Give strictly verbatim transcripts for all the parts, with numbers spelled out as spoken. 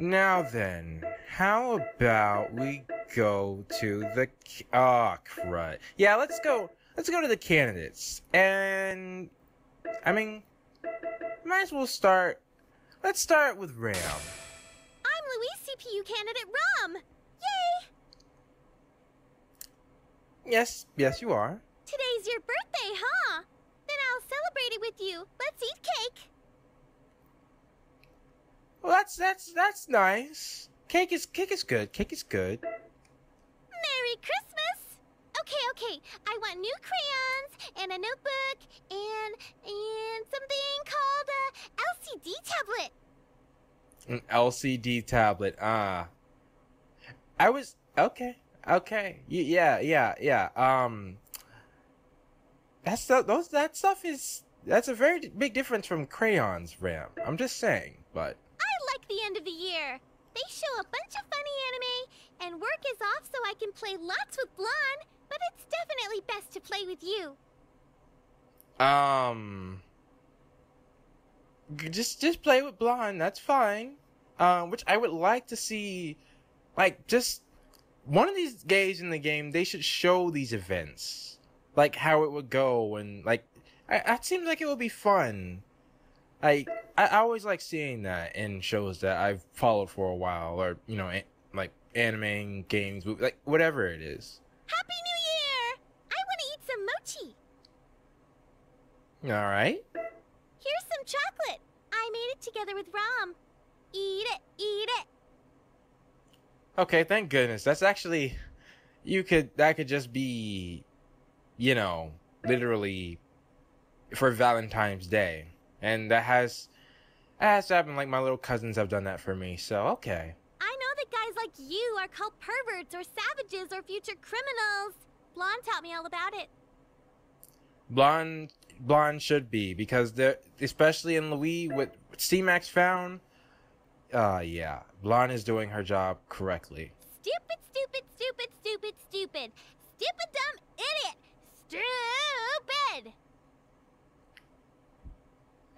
Now then, how about we go to the... Ah, oh, crud. Yeah, let's go... Let's go to the candidates. And... I mean... Might as well start... Let's start with Ram. I'm Louise C P U candidate Ram! Yay! Yes, yes you are. Today's your birthday, huh? Then I'll celebrate it with you. Let's eat cake! Well, that's, that's, that's nice. Cake is, cake is good. Cake is good. Merry Christmas! Okay, okay. I want new crayons, and a notebook, and, and something called a L C D tablet. An L C D tablet, ah. Uh, I was, okay, okay. Y yeah, yeah, yeah, um. That stuff, those, that stuff is, that's a very big difference from crayons, Ram. I'm just saying, but. The end of the year. They show a bunch of funny anime, and work is off so I can play lots with Blonde, but it's definitely best to play with you. Um... Just, just play with Blonde, that's fine. Um, which I would like to see, like, just... One of these days in the game, they should show these events. Like, how it would go, and, like... It seems like it would be fun. Like... I always like seeing that in shows that I've followed for a while, or, you know, like anime, games, like whatever it is. Happy New Year! I want to eat some mochi. All right. Here's some chocolate. I made it together with Rom. Eat it, eat it. Okay, thank goodness. That's actually, you could, that could just be, you know, literally for Valentine's Day. And that has... That has to happen, like my little cousins have done that for me, so okay. I know that guys like you are called perverts or savages or future criminals. Blonde taught me all about it. Blonde, Blonde should be, because they're, especially in Louis, what C-Max found, uh, yeah, Blonde is doing her job correctly. Stupid, stupid, stupid, stupid, stupid. Stupid, dumb, idiot. Stupid.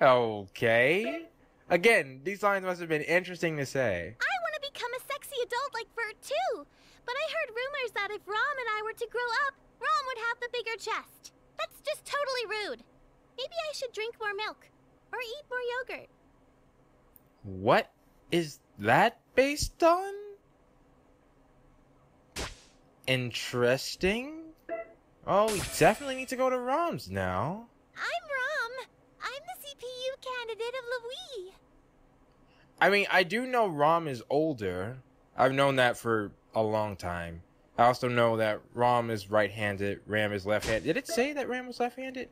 Okay. Again, these lines must have been interesting to say. I want to become a sexy adult like Vert too, but I heard rumors that if Rom and I were to grow up, Rom would have the bigger chest. That's just totally rude. Maybe I should drink more milk, or eat more yogurt. What is that based on? Interesting. Oh, we definitely need to go to Rom's now. I'm Rom. I'm the C P U candidate of Louis. I mean, I do know Rom is older. I've known that for a long time. I also know that Rom is right-handed, Ram is left-handed. Did it say that Ram was left-handed?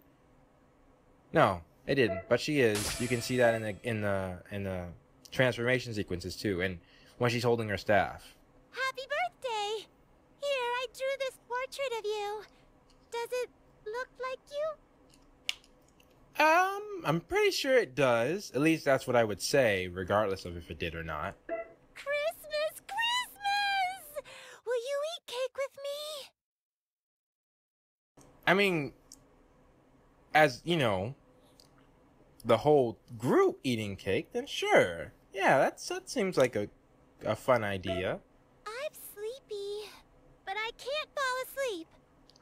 No, it didn't. But she is. You can see that in the in the in the transformation sequences too, and when she's holding her staff. Happy birthday! Here, I drew this portrait of you. Does it look like you? Um. I'm pretty sure it does. At least that's what I would say, regardless of if it did or not. Christmas! Christmas! Will you eat cake with me? I mean, as, you know, the whole group eating cake, then sure. Yeah, that's, that seems like a, a fun idea. I'm sleepy, but I can't fall asleep.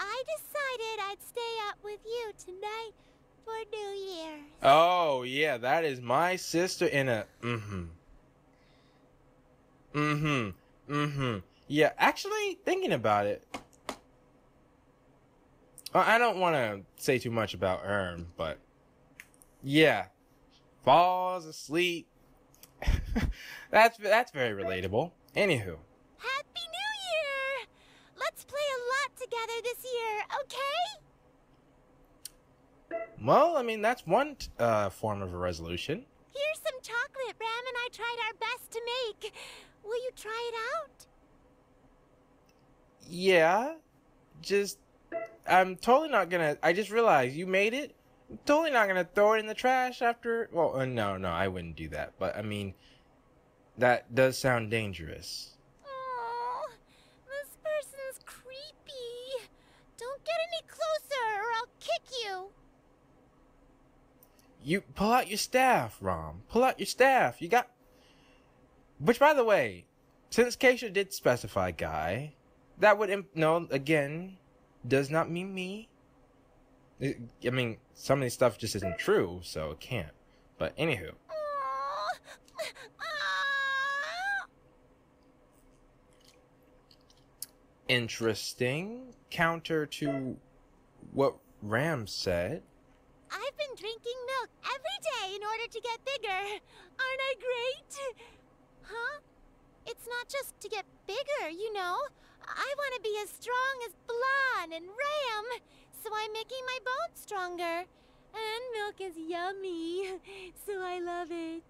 I decided I'd stay up with you tonight. For New Year's. Oh, yeah, that is my sister in a... Mm-hmm. Mm-hmm. Mm-hmm. Yeah, actually, thinking about it... I don't want to say too much about her, but... Yeah. Falls asleep. that's, that's very relatable. Anywho. Happy New Year! Let's play a lot together this year, okay? Well, I mean, that's one uh, form of a resolution. Here's some chocolate Ram and I tried our best to make. Will you try it out? Yeah. Just, I'm totally not gonna, I just realized you made it. I'm totally not gonna throw it in the trash after, well, uh, no, no, I wouldn't do that. But, I mean, that does sound dangerous. Oh, this person's creepy. Don't get any closer or I'll kick you. You pull out your staff, Rom. Pull out your staff. You got Which, by the way, since Keisha did specify guy, that would, imp no, again, does not mean me. It, I mean, some of this stuff just isn't true, so it can't. But anywho. Interesting. Counter to what Ram said. I've been drinking milk every day in order to get bigger. Aren't I great? Huh? It's not just to get bigger, you know. I want to be as strong as Blanc and Ram, so I'm making my bones stronger. And milk is yummy, so I love it.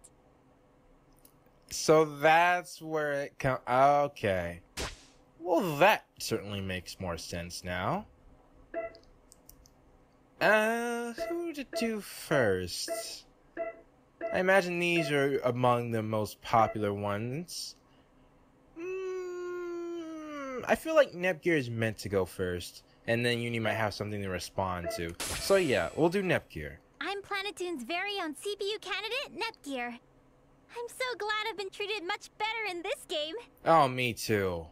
So that's where it comes. Okay. Well, that certainly makes more sense now. Uh, who to do first? I imagine these are among the most popular ones. Mm, I feel like Nepgear is meant to go first, and then Uni might have something to respond to. So yeah, we'll do Nepgear. I'm Planetune's very own C P U candidate, Nepgear. I'm so glad I've been treated much better in this game. Oh, me too.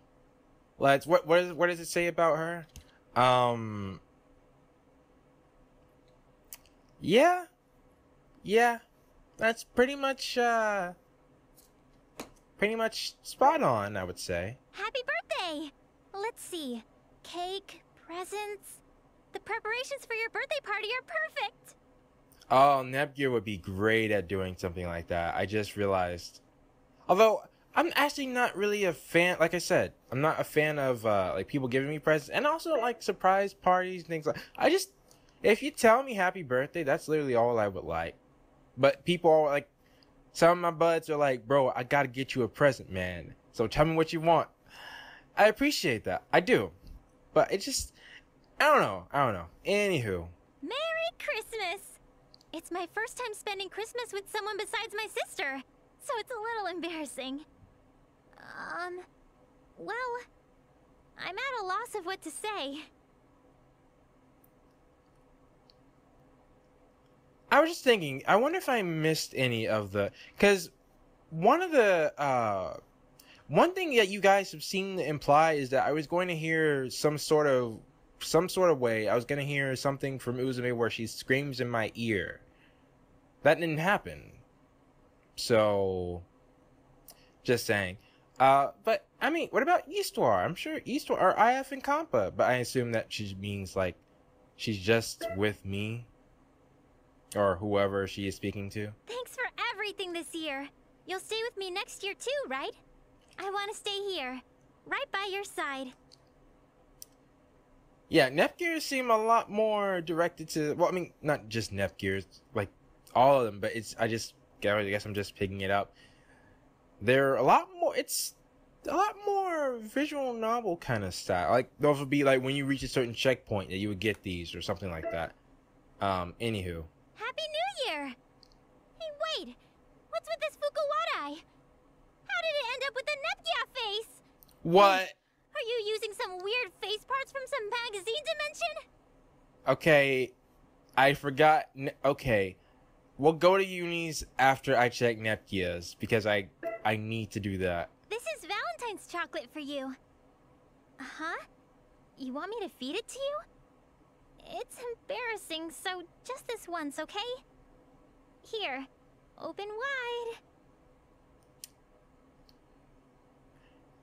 Let's. What what, is, what does it say about her? Um. Yeah, yeah. That's pretty much, uh, pretty much spot on, I would say. Happy birthday! Let's see. Cake, presents. The preparations for your birthday party are perfect! Oh, Nepgear would be great at doing something like that. I just realized. Although, I'm actually not really a fan, like I said, I'm not a fan of, uh, like, people giving me presents. And also, like, surprise parties and things like I just, if you tell me happy birthday, that's literally all I would like. But people are like, some of my buds are like, bro, I gotta get you a present, man. So tell me what you want. I appreciate that. I do. But it just, I don't know. I don't know. Anywho. Merry Christmas. It's my first time spending Christmas with someone besides my sister. So it's a little embarrassing. Um, well, I'm at a loss of what to say. I was just thinking, I wonder if I missed any of the, because one of the, uh, one thing that you guys have seen imply is that I was going to hear some sort of, some sort of way, I was going to hear something from Uzume where she screams in my ear. That didn't happen. So, just saying. Uh, but, I mean, what about Eastwar? I'm sure Eastwar, or I F and Kampa, but I assume that she means, like, she's just with me. Or whoever she is speaking to. Thanks for everything this year. You'll stay with me next year too, right? I want to stay here, right by your side. Yeah, Nepgears seem a lot more directed to, well, I mean, not just Nepgears, like all of them, but it's, I just, I guess I'm just picking it up. They're a lot more, it's a lot more visual novel kind of style. Like, those would be like when you reach a certain checkpoint that you would get these or something like that. Um, anywho. Happy New Year! Hey, wait! What's with this Fukuwarai? How did it end up with a Nepgear face? What? Wait, are you using some weird face parts from some magazine dimension? Okay, I forgot. Okay, we'll go to Uni's after I check Nepgears because I I need to do that. This is Valentine's chocolate for you. Huh? You want me to feed it to you? It's embarrassing, so just this once, okay? Here, open wide.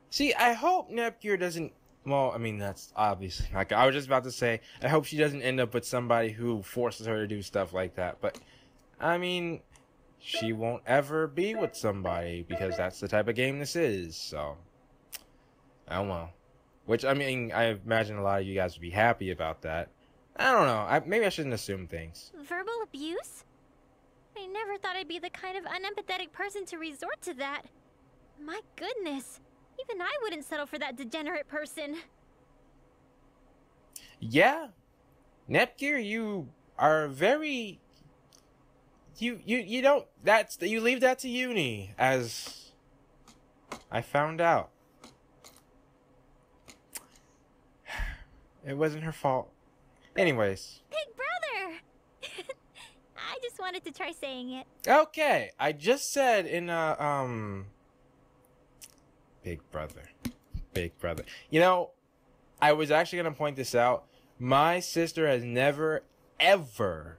See, I hope Nepgear doesn't... Well, I mean, that's obviously not good. I was just about to say, I hope she doesn't end up with somebody who forces her to do stuff like that. But, I mean, she won't ever be with somebody because that's the type of game this is, so... I don't know. Which, I mean, I imagine a lot of you guys would be happy about that. I don't know. I, maybe I shouldn't assume things. Verbal abuse? I never thought I'd be the kind of unempathetic person to resort to that. My goodness. Even I wouldn't settle for that degenerate person. Yeah. Nepgear, you are very... You, you, you don't... That's... You leave that to Uni, as I found out. It wasn't her fault. Anyways. Big brother! I just wanted to try saying it. Okay, I just said in, uh, um... Big brother. Big brother. You know, I was actually going to point this out. My sister has never, ever,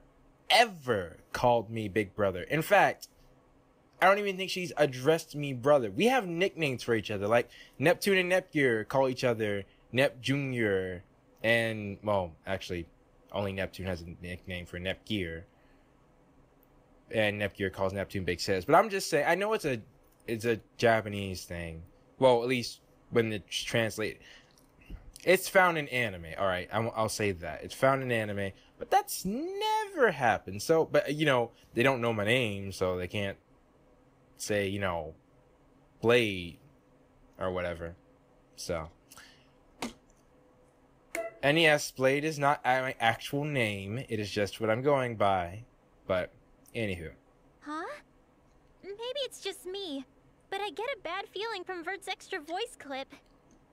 ever called me big brother. In fact, I don't even think she's addressed me brother. We have nicknames for each other. Like Neptune and Nepgear call each other Nep Junior. And, well, actually, only Neptune has a nickname for Nepgear. And Nepgear calls Neptune Big Sis. But I'm just saying, I know it's a it's a Japanese thing. Well, at least when it's translated. It's found in anime. All right, I'll, I'll say that. It's found in anime. But that's never happened. So, but, you know, they don't know my name, so they can't say, you know, Blade or whatever. So, and yes, Blade is not my actual name. It is just what I'm going by. But, anywho. Huh? Maybe it's just me, but I get a bad feeling from Vert's extra voice clip.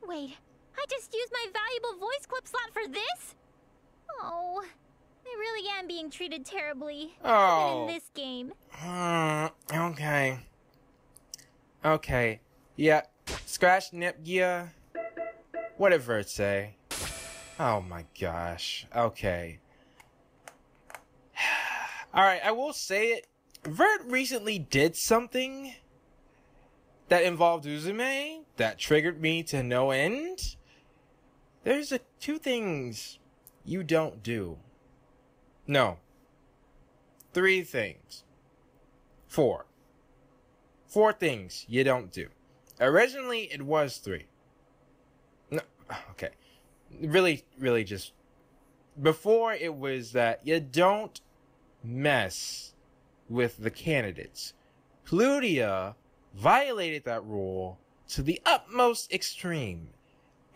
Wait, I just used my valuable voice clip slot for this? Oh, I really am being treated terribly. Oh. Even in this game. Uh, okay. Okay. Yeah. Scratch Nepgear. What did Vert say? Oh my gosh. Okay. Alright, I will say it. Vert recently did something that involved Uzume that triggered me to no end. There's a, two things you don't do. No. Three things. Four. Four things you don't do. Originally, it was three. No, okay. Really, really just... Before, it was that you don't mess with the candidates. Plutia violated that rule to the utmost extreme,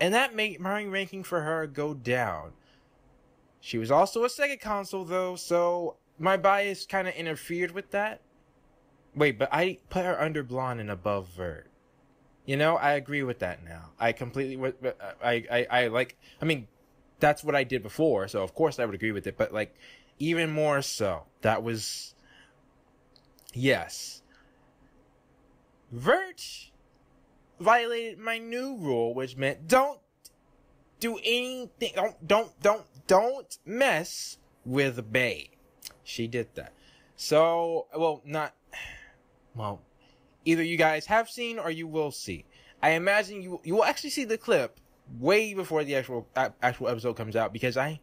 and that made my ranking for her go down. She was also a Sega console, though, so my bias kind of interfered with that. Wait, but I put her under Blonde and above Vert. You know, I agree with that now. I completely, I, I, I like, I mean, that's what I did before, so of course I would agree with it, but like, even more so, that was, yes. Vert violated my new rule, which meant don't do anything, don't, don't, don't, don't mess with Bay. She did that. So, well, not, well, either you guys have seen or you will see. I imagine you, you will actually see the clip way before the actual, actual episode comes out because I,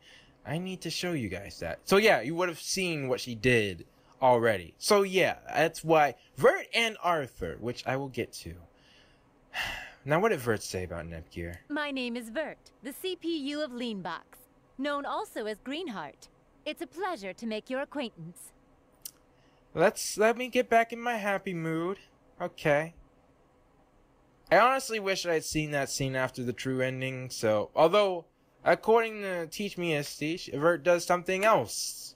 I need to show you guys that. So yeah, you would have seen what she did already. So yeah, that's why Vert and Arthur, which I will get to. Now what did Vert say about Nepgear? My name is Vert, the C P U of Leanbox, known also as Greenheart. It's a pleasure to make your acquaintance. Let's, let me get back in my happy mood. Okay. I honestly wish I had seen that scene after the true ending, so, although, according to Teach Me S T, Vert does something else.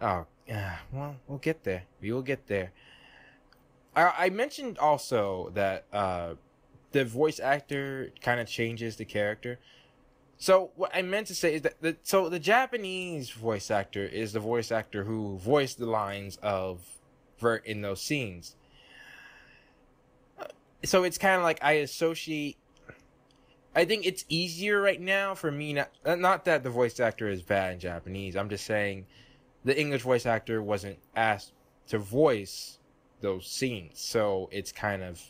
Oh, uh, well, we'll get there. We will get there. I, I mentioned also that uh, the voice actor kind of changes the character. So what I meant to say is that the, so the Japanese voice actor is the voice actor who voiced the lines of Vert in those scenes. So it's kind of like I associate... I think it's easier right now for me not, not that the voice actor is bad in Japanese. I'm just saying the English voice actor wasn't asked to voice those scenes. So it's kind of,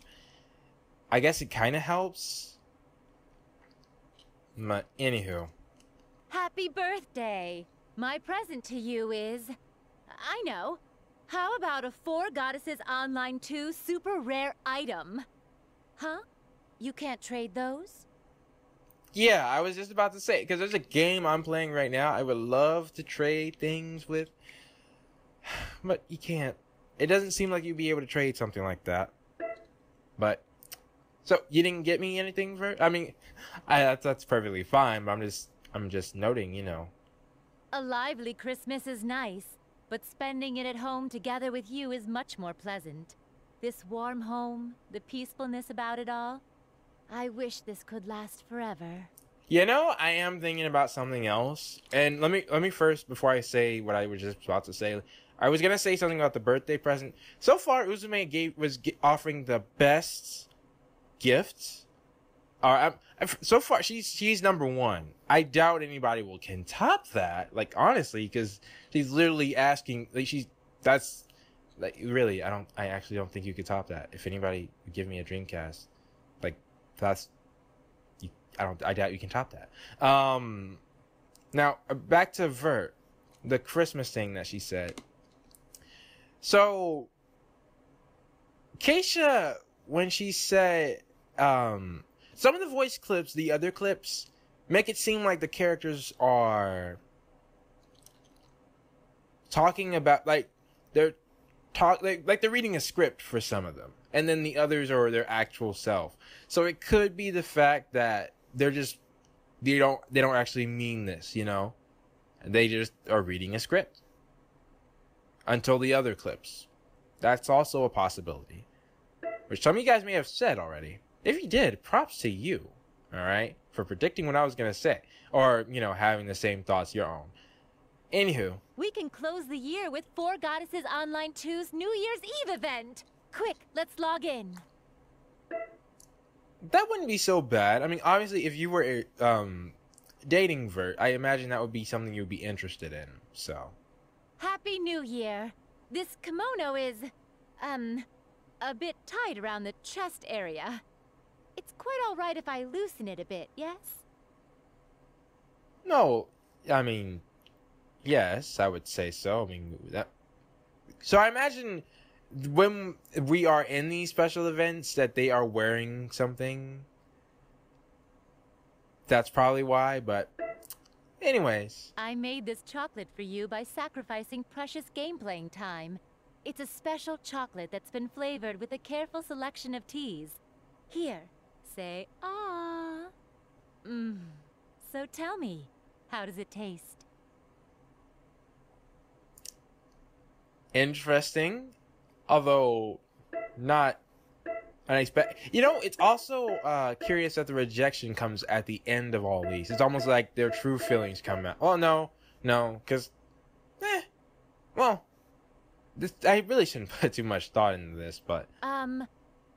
I guess it kind of helps. But anywho. Happy birthday. My present to you is, I know, how about a Four Goddesses Online two super rare item? Huh? You can't trade those? Yeah, I was just about to say, because there's a game I'm playing right now I would love to trade things with, but you can't. It doesn't seem like you'd be able to trade something like that. But, so, you didn't get me anything for, I mean, I, that's, that's perfectly fine, but I'm just, I'm just noting, you know. A lively Christmas is nice, but spending it at home together with you is much more pleasant. This warm home, the peacefulness about it all. I wish this could last forever. You know, I am thinking about something else. And let me let me first, before I say what I was just about to say, I was going to say something about the birthday present. So far, Uzume gave, was offering the best gifts are uh, so far she's she's number one. I doubt anybody will can top that. Like honestly, because she's literally asking. Like she's that's like really. I don't. I actually don't think you could top that. If anybody would give me a Dreamcast, like that's. You, I don't. I doubt you can top that. Um, now back to Vert, the Christmas thing that she said. So, Keisha, when she said, um, some of the voice clips, the other clips, make it seem like the characters are talking about, like, they're talk, like, like they're reading a script for some of them, and then the others are their actual self. So it could be the fact that they're just, they don't, they don't actually mean this, you know? They just are reading a script. Until the other clips. That's also a possibility. Which some of you guys may have said already. If you did, props to you. Alright? For predicting what I was going to say. Or, you know, having the same thoughts your own. Anywho. We can close the year with Four Goddesses Online two's New Year's Eve event. Quick, let's log in. That wouldn't be so bad. I mean, obviously, if you were um, dating Vert, I imagine that would be something you would be interested in. So... Happy New Year. This kimono is, um, a bit tight around the chest area. It's quite all right if I loosen it a bit, yes? No, I mean, yes, I would say so. I mean, that... So I imagine when we are in these special events that they are wearing something. That's probably why, but... Anyways. I made this chocolate for you by sacrificing precious game playing time. It's a special chocolate that's been flavored with a careful selection of teas. Here, say ah. Mmm. So tell me, how does it taste? Interesting, although not unexpected. You know, it's also uh, curious that the rejection comes at the end of all these. It's almost like their true feelings come out. Oh, no, no, because, eh, well, this, I really shouldn't put too much thought into this, but... Um,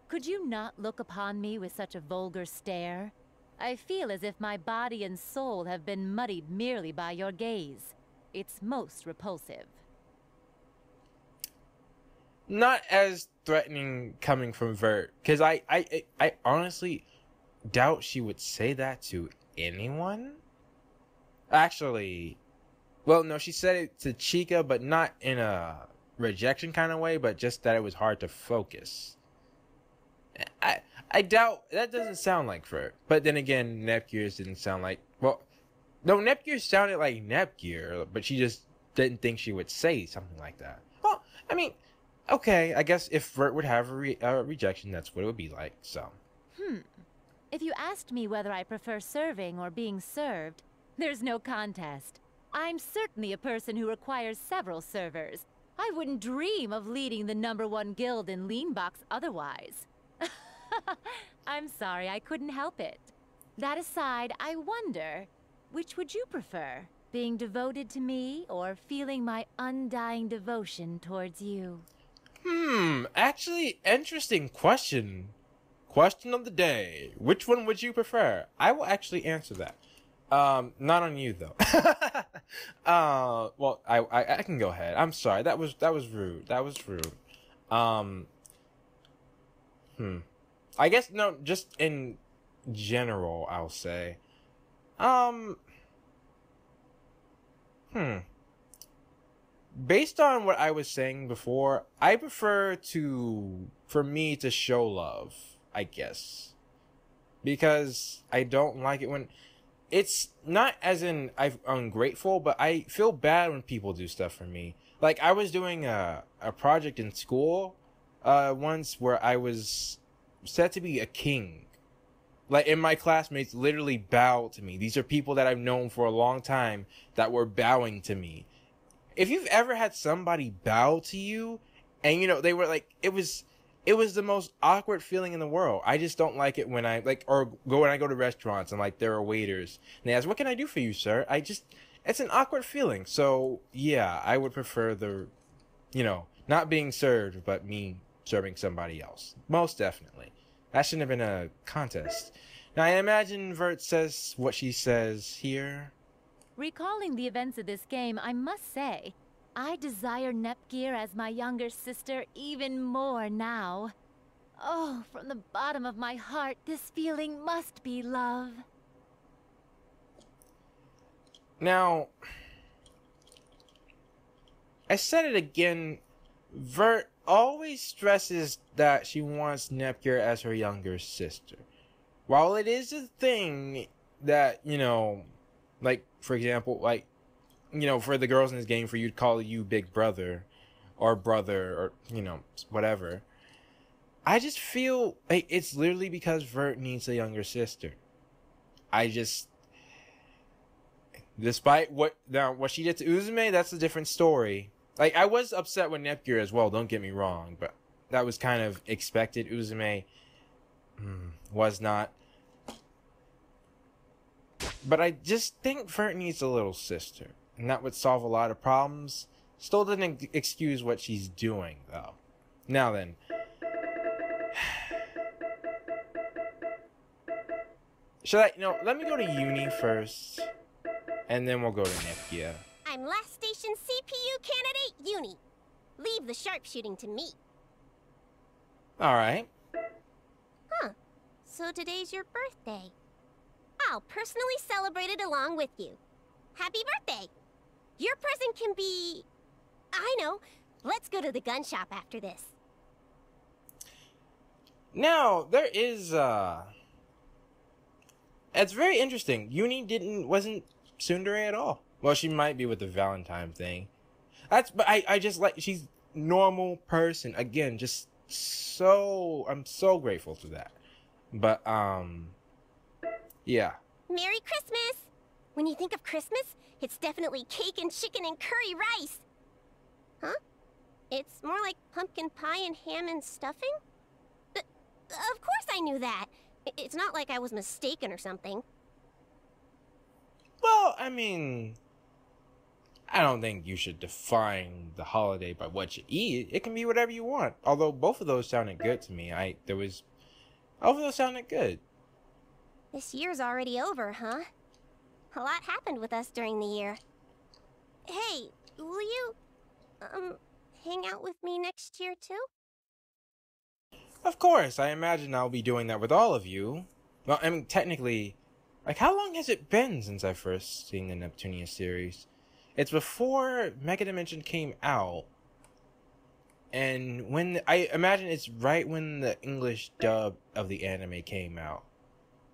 could you not look upon me with such a vulgar stare? I feel as if my body and soul have been muddied merely by your gaze. It's most repulsive. Not as threatening coming from Vert, because I, I, I honestly doubt she would say that to anyone. Actually, well, no, she said it to Chica, but not in a rejection kind of way, but just that it was hard to focus. I, I doubt, that doesn't sound like Vert. But then again, Nepgear's didn't sound like, well, no, Nepgear sounded like Nepgear, but she just didn't think she would say something like that. Well, I mean... Okay, I guess if Vert would have a re uh, rejection, that's what it would be like, so. Hmm. If you asked me whether I prefer serving or being served, there's no contest. I'm certainly a person who requires several servers. I wouldn't dream of leading the number one guild in Leanbox otherwise. I'm sorry, I couldn't help it. That aside, I wonder, which would you prefer? Being devoted to me or feeling my undying devotion towards you? Hmm, actually, interesting question. Question of the day. Which one would you prefer? I will actually answer that. Um, not on you, though. uh, well, I, I I can go ahead. I'm sorry. That was, that was rude. That was rude. Um, hmm. I guess, no, just in general, I'll say. Um, hmm. Based on what I was saying before, I prefer to, for me to show love, I guess. Because I don't like it when, it's not as in I'm ungrateful, but I feel bad when people do stuff for me. Like I was doing a, a project in school uh, once where I was said to be a king. Like, and my classmates literally bowed to me. These are people that I've known for a long time that were bowing to me. If you've ever had somebody bow to you and, you know, they were like, it was, it was the most awkward feeling in the world. I just don't like it when I like, or go when I go to restaurants and like there are waiters and they ask, what can I do for you, sir? I just, it's an awkward feeling. So yeah, I would prefer the, you know, not being served, but me serving somebody else. Most definitely. That shouldn't have been a contest. Now, I imagine Vert says what she says here. Recalling the events of this game, I must say, I desire Nepgear as my younger sister even more now. Oh, from the bottom of my heart, this feeling must be love. Now, I said it again, Vert always stresses that she wants Nepgear as her younger sister. While it is a thing that, you know, like, for example, like, you know, for the girls in this game, for you to call you big brother or brother or, you know, whatever. I just feel like it's literally because Vert needs a younger sister. I just... Despite what now what she did to Uzume, that's a different story. Like, I was upset with Nepgear as well, don't get me wrong, but that was kind of expected. Uzume mm, was not. But I just think Vert needs a little sister, and that would solve a lot of problems. Still doesn't excuse what she's doing, though. Now then. Should I? No, let me go to Uni first, and then we'll go to Nepgear. I'm Lastation C P U candidate Uni. Leave the sharpshooting to me. All right. Huh. So today's your birthday. I'll personally celebrate it along with you. Happy birthday. Your present can be... I know. Let's go to the gun shop after this. Now, there is, uh... it's very interesting. Uni didn't... wasn't tsundere at all. Well, she might be with the Valentine thing. That's... but I, I just like... she's normal person. Again, just so... I'm so grateful for that. But, um... yeah. Merry Christmas! When you think of Christmas, it's definitely cake and chicken and curry rice. Huh? It's more like pumpkin pie and ham and stuffing? Of course I knew that. It's not like I was mistaken or something. Well, I mean, I don't think you should define the holiday by what you eat. It can be whatever you want. Although both of those sounded good to me. I there was both of those sounded good. This year's already over, huh? A lot happened with us during the year. Hey, will you um hang out with me next year too? Of course, I imagine I'll be doing that with all of you. Well, I mean, technically, like, how long has it been since I first seen the Neptunia series? It's before Megadimension came out. And when, I imagine it's right when the English dub of the anime came out.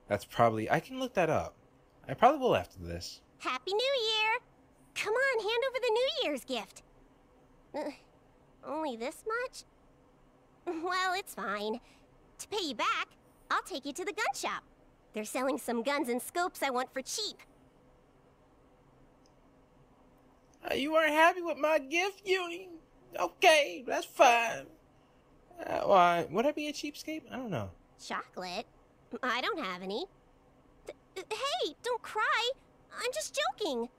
That's probably, I can look that up. I probably will after this. Happy New Year! Come on, hand over the New Year's gift. Uh, only this much? Well, it's fine. To pay you back, I'll take you to the gun shop. They're selling some guns and scopes I want for cheap. Uh, you weren't happy with my gift, Uni? Okay, that's fine. Uh, why, would I be a cheapskate? I don't know. Chocolate? I don't have any. Th hey, don't cry. I'm just joking.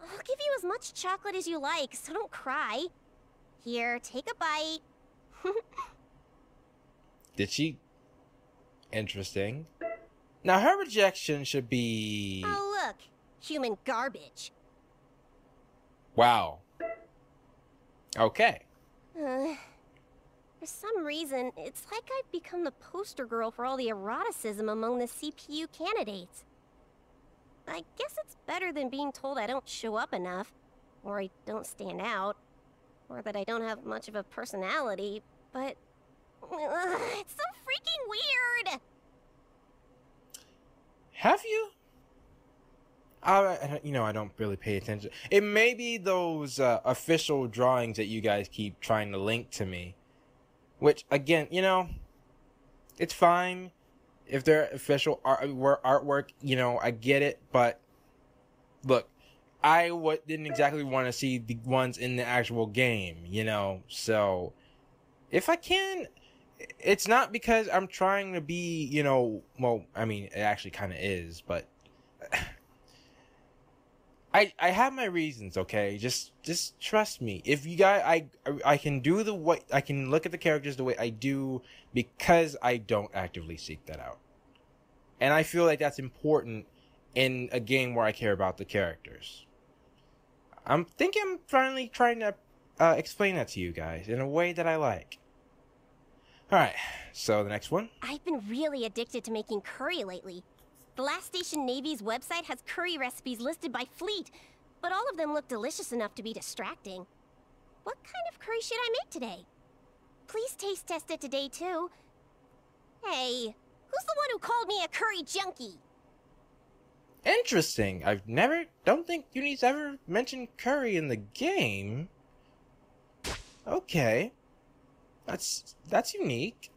I'll give you as much chocolate as you like, so don't cry. Here, take a bite. Did she? Interesting. Now her rejection should be... oh, look. Human garbage. Wow. Okay. Uh, for some reason, it's like I've become the poster girl for all the eroticism among the C P U candidates. I guess it's better than being told I don't show up enough, or I don't stand out, or that I don't have much of a personality, but... Uh, it's so freaking weird! Have you? Uh, I, you know, I don't really pay attention. It may be those uh, official drawings that you guys keep trying to link to me. Which, again, you know, it's fine. If they're official art artwork, you know, I get it. But, look, I w didn't exactly want to see the ones in the actual game, you know? So, if I can... it's not because I'm trying to be, you know, well, I mean, it actually kind of is, but I, I have my reasons, okay? Just just trust me. If you guys, I I can do the what I can look at the characters the way I do because I don't actively seek that out, and I feel like that's important in a game where I care about the characters. I'm thinking I'm finally trying to uh, explain that to you guys in a way that I like. All right, so the next one. I've been really addicted to making curry lately. The Lastation Navy's website has curry recipes listed by fleet, but all of them look delicious enough to be distracting. What kind of curry should I make today? Please taste test it today, too. Hey, who's the one who called me a curry junkie? Interesting. I've never... Don't think Uni's ever mentioned curry in the game. Okay. That's... That's unique.